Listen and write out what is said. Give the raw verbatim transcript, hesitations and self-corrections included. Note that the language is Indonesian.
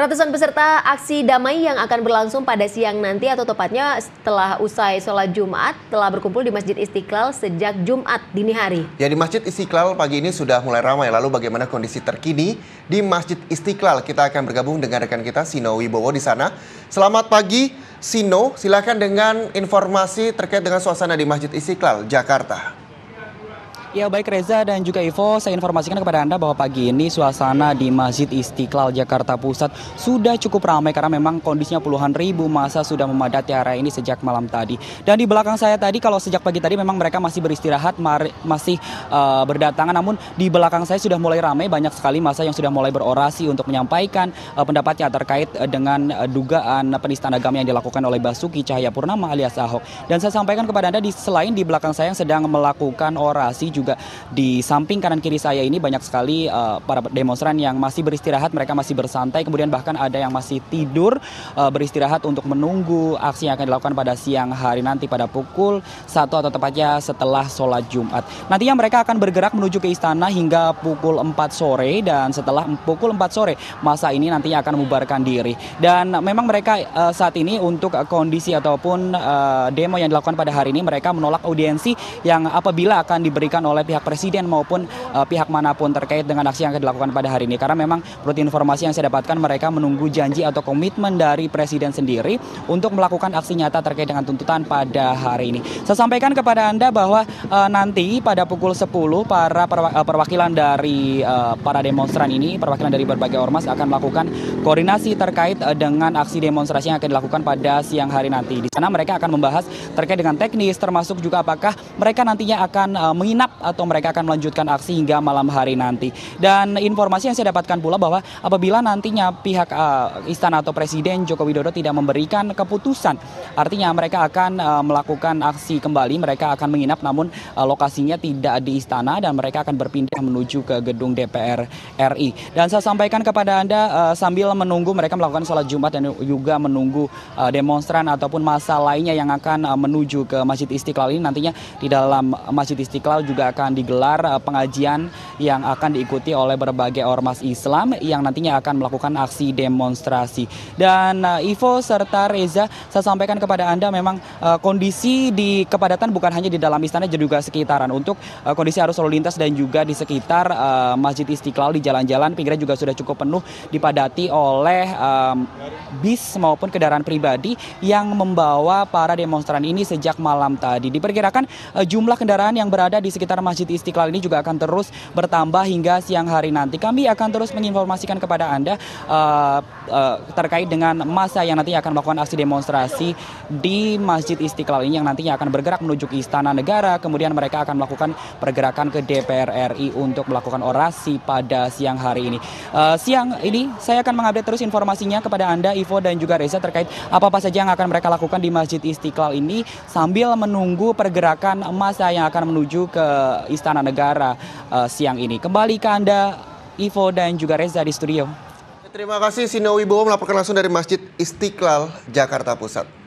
Ratusan peserta aksi damai yang akan berlangsung pada siang nanti atau tepatnya setelah usai sholat Jumat telah berkumpul di Masjid Istiqlal sejak Jumat dini hari. Ya, di Masjid Istiqlal pagi ini sudah mulai ramai. Lalu bagaimana kondisi terkini di Masjid Istiqlal? Kita akan bergabung dengan rekan kita Sino Wibowo di sana. Selamat pagi Sino, silakan dengan informasi terkait dengan suasana di Masjid Istiqlal, Jakarta. Ya baik Reza dan juga Ivo, saya informasikan kepada Anda bahwa pagi ini suasana di Masjid Istiqlal Jakarta Pusat sudah cukup ramai karena memang kondisinya puluhan ribu massa sudah memadati area ini sejak malam tadi. Dan di belakang saya tadi kalau sejak pagi tadi memang mereka masih beristirahat, masih uh, berdatangan, namun di belakang saya sudah mulai ramai, banyak sekali massa yang sudah mulai berorasi untuk menyampaikan uh, pendapatnya terkait uh, dengan uh, dugaan penistaan agama yang dilakukan oleh Basuki Cahaya Purnama alias Ahok. Dan saya sampaikan kepada Anda di selain di belakang saya yang sedang melakukan orasi, juga di samping kanan kiri saya ini banyak sekali uh, para demonstran yang masih beristirahat, mereka masih bersantai, kemudian bahkan ada yang masih tidur uh, beristirahat untuk menunggu aksi yang akan dilakukan pada siang hari nanti pada pukul satu atau tepatnya setelah sholat Jumat. Nantinya mereka akan bergerak menuju ke istana hingga pukul empat sore dan setelah pukul empat sore masa ini nantinya akan membubarkan diri. Dan memang mereka uh, saat ini untuk kondisi ataupun uh, demo yang dilakukan pada hari ini, mereka menolak audiensi yang apabila akan diberikan oleh pihak presiden maupun uh, pihak manapun terkait dengan aksi yang akan dilakukan pada hari ini. Karena memang menurut informasi yang saya dapatkan mereka menunggu janji atau komitmen dari presiden sendiri untuk melakukan aksi nyata terkait dengan tuntutan pada hari ini. Saya sampaikan kepada Anda bahwa uh, nanti pada pukul sepuluh para perwakilan dari uh, para demonstran ini, perwakilan dari berbagai ormas akan melakukan koordinasi terkait uh, dengan aksi demonstrasi yang akan dilakukan pada siang hari nanti. Di sana mereka akan membahas terkait dengan teknis termasuk juga apakah mereka nantinya akan uh, menginap atau mereka akan melanjutkan aksi hingga malam hari nanti. Dan informasi yang saya dapatkan pula bahwa apabila nantinya pihak uh, istana atau presiden Joko Widodo tidak memberikan keputusan, artinya mereka akan uh, melakukan aksi kembali, mereka akan menginap namun uh, lokasinya tidak di istana dan mereka akan berpindah menuju ke gedung D P R R I. Dan saya sampaikan kepada Anda uh, sambil menunggu mereka melakukan sholat Jumat dan juga menunggu uh, demonstran ataupun massa lainnya yang akan uh, menuju ke Masjid Istiqlal ini, nantinya di dalam Masjid Istiqlal juga akan digelar pengajian yang akan diikuti oleh berbagai ormas Islam yang nantinya akan melakukan aksi demonstrasi. Dan uh, Ivo serta Reza, saya sampaikan kepada Anda memang uh, kondisi di kepadatan bukan hanya di dalam istana, juga sekitaran. Untuk uh, kondisi arus lalu lintas dan juga di sekitar uh, Masjid Istiqlal di jalan-jalan pinggiran juga sudah cukup penuh, dipadati oleh um, bis maupun kendaraan pribadi yang membawa para demonstran ini sejak malam tadi. Diperkirakan uh, jumlah kendaraan yang berada di sekitar Masjid Istiqlal ini juga akan terus bertambah hingga siang hari nanti. Kami akan terus menginformasikan kepada Anda uh, uh, terkait dengan masa yang nantinya akan melakukan aksi demonstrasi di Masjid Istiqlal ini yang nantinya akan bergerak menuju ke Istana Negara, kemudian mereka akan melakukan pergerakan ke D P R R I untuk melakukan orasi pada siang hari ini. Uh, siang ini saya akan mengupdate terus informasinya kepada Anda Ivo dan juga Reza terkait apa-apa saja yang akan mereka lakukan di Masjid Istiqlal ini sambil menunggu pergerakan masa yang akan menuju ke Istana Negara uh, siang ini. Kembali ke Anda Ivo dan juga Reza di studio. Terima kasih Sino Wibowo melaporkan langsung dari Masjid Istiqlal Jakarta Pusat.